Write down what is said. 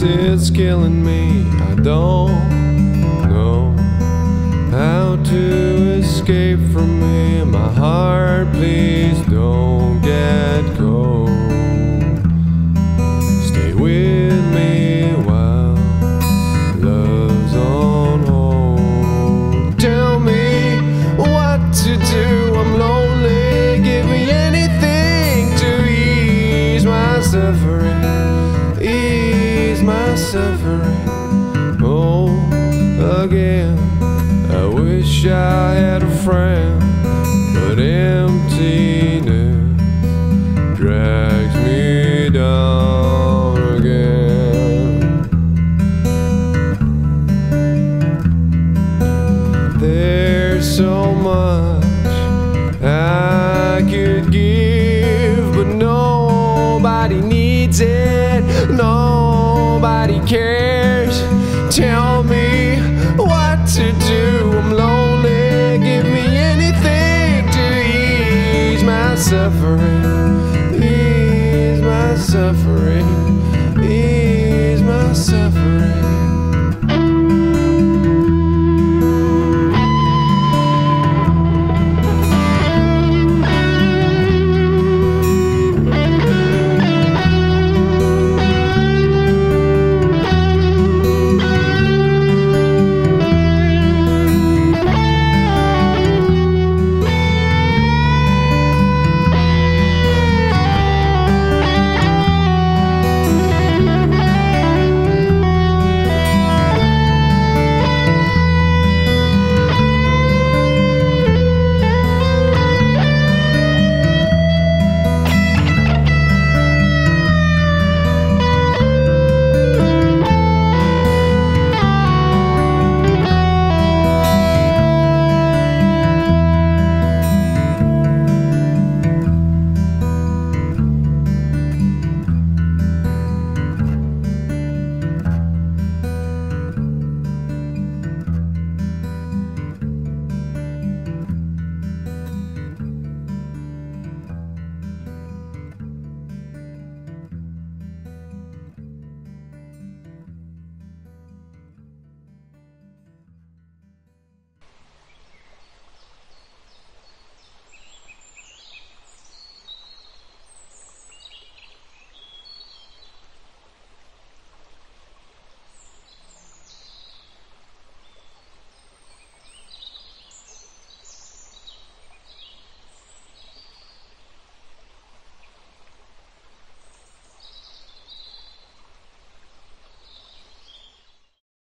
guess it's killing me. I don't know how to escape from it. My heart, please don't get cold. Stay with me while love's on hold. Tell me what to do, I'm lonely. Give me anything to ease my suffering, ease my suffering. Oh, again, I wish I had a friend, but emptiness drags me down again. There's so much